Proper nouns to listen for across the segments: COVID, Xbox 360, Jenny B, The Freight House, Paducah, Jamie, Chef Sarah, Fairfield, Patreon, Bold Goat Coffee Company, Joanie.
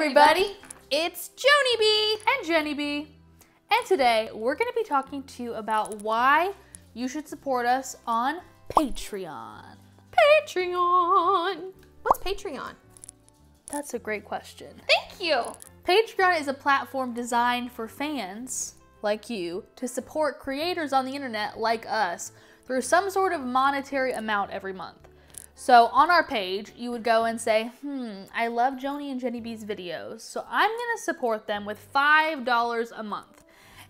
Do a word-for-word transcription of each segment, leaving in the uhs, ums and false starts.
everybody! It's Joanie B and Jenny B, and today we're going to be talking to you about why you should support us on Patreon. Patreon! What's Patreon? That's a great question. Thank you! Patreon is a platform designed for fans like you to support creators on the internet like us through some sort of monetary amount every month. So on our page, you would go and say, hmm, I love Joanie and Jenny B's videos, so I'm gonna support them with five dollars a month.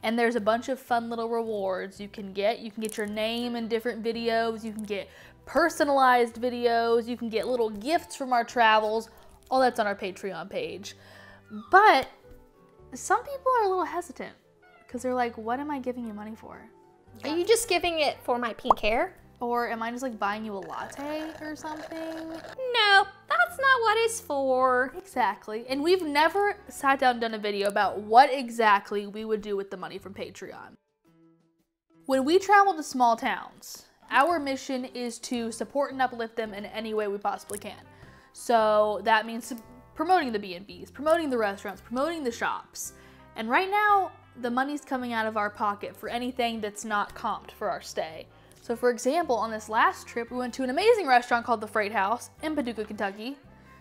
And there's a bunch of fun little rewards you can get. You can get your name in different videos, you can get personalized videos, you can get little gifts from our travels, all that's on our Patreon page. But some people are a little hesitant because they're like, what am I giving you money for? Are you just giving it for my pink hair? Or am I just like buying you a latte or something? No, that's not what it's for. Exactly, and we've never sat down and done a video about what exactly we would do with the money from Patreon. When we travel to small towns, our mission is to support and uplift them in any way we possibly can. So that means promoting the B and Bs, promoting the restaurants, promoting the shops. And right now, the money's coming out of our pocket for anything that's not comped for our stay. So for example, on this last trip, we went to an amazing restaurant called The Freight House in Paducah, Kentucky.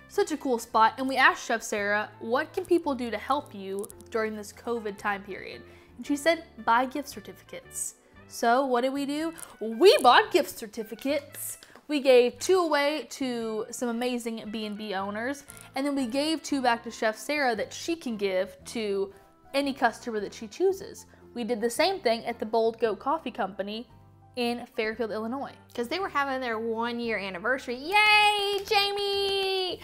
Such a cool spot. And we asked Chef Sarah, what can people do to help you during this COVID time period? And she said, buy gift certificates. So what did we do? We bought gift certificates. We gave two away to some amazing B and B owners. And then we gave two back to Chef Sarah that she can give to any customer that she chooses. We did the same thing at the Bold Goat Coffee Company in Fairfield, Illinois. Because they were having their one year anniversary. Yay, Jamie!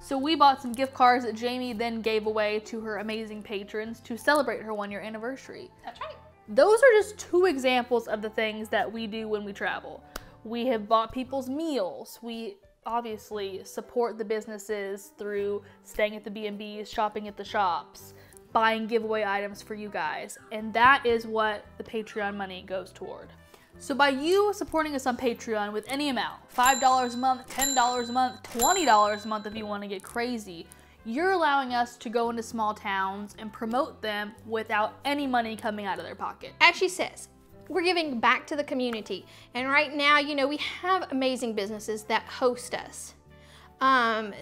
So we bought some gift cards that Jamie then gave away to her amazing patrons to celebrate her one year anniversary. That's right. Those are just two examples of the things that we do when we travel. We have bought people's meals. We obviously support the businesses through staying at the B and Bs, shopping at the shops, buying giveaway items for you guys. And that is what the Patreon money goes toward. So by you supporting us on Patreon with any amount, five dollars a month, ten dollars a month, twenty dollars a month if you want to get crazy, you're allowing us to go into small towns and promote them without any money coming out of their pocket. As she says, we're giving back to the community. And right now, you know, we have amazing businesses that host us. Um,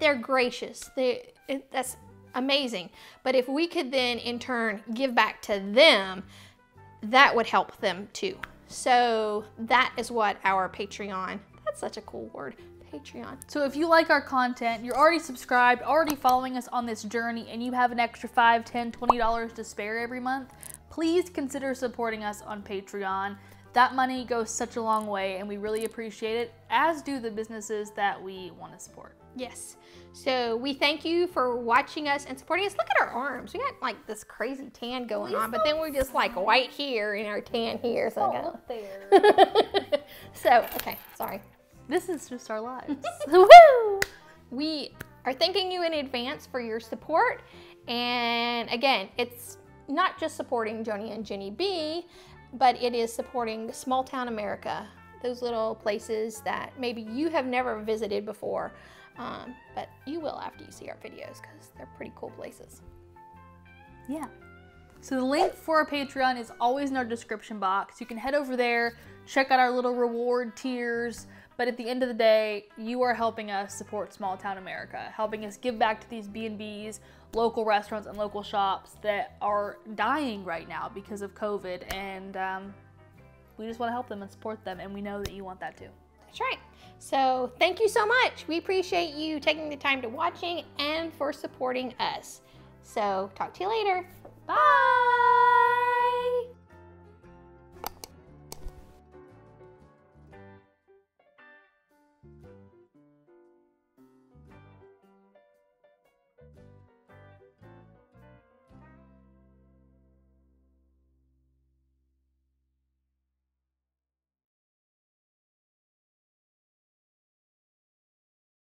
they're gracious. They, it, that's amazing. But if we could then in turn give back to them, that would help them too. So that is what our Patreon, that's such a cool word, Patreon. So if you like our content, you're already subscribed, already following us on this journey, and you have an extra five, ten, twenty dollars to spare every month, please consider supporting us on Patreon. That money goes such a long way and we really appreciate it, as do the businesses that we want to support. Yes, so we thank you for watching us and supporting us. Look at our arms. We got like this crazy tan going on, but then we're just like white here and our tan here. So, oh, look there. So, okay, sorry. This is just our lives. Woo! We are thanking you in advance for your support. And again, it's not just supporting Joanie and Jenny B, but it is supporting small town America, those little places that maybe you have never visited before, um, but you will after you see our videos because they're pretty cool places. Yeah. So the link for our Patreon is always in our description box. You can head over there, check out our little reward tiers, but at the end of the day, you are helping us support small town America, helping us give back to these B and Bs, local restaurants and local shops that are dying right now because of COVID, and um, we just want to help them and support them, and we know that you want that too. That's right. So thank you so much. We appreciate you taking the time to watching and for supporting us. So talk to you later. Bye. Bye.